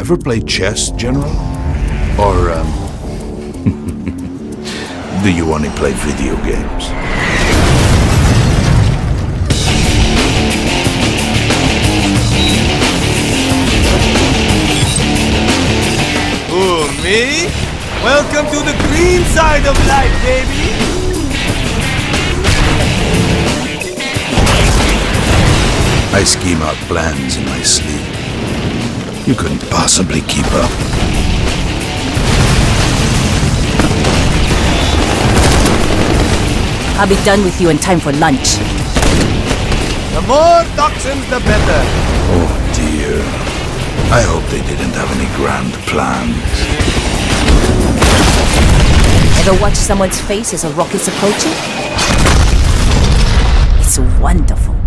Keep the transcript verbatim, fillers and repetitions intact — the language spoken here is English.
Ever play chess, General? Or, um... do you only play video games? Who, me? Welcome to the green side of life, baby! I scheme out plans in my sleep. You couldn't possibly keep up. I'll be done with you in time for lunch. The more toxins, the better. Oh dear. I hope they didn't have any grand plans. Ever watch someone's face as a rocket's approaching? It's wonderful.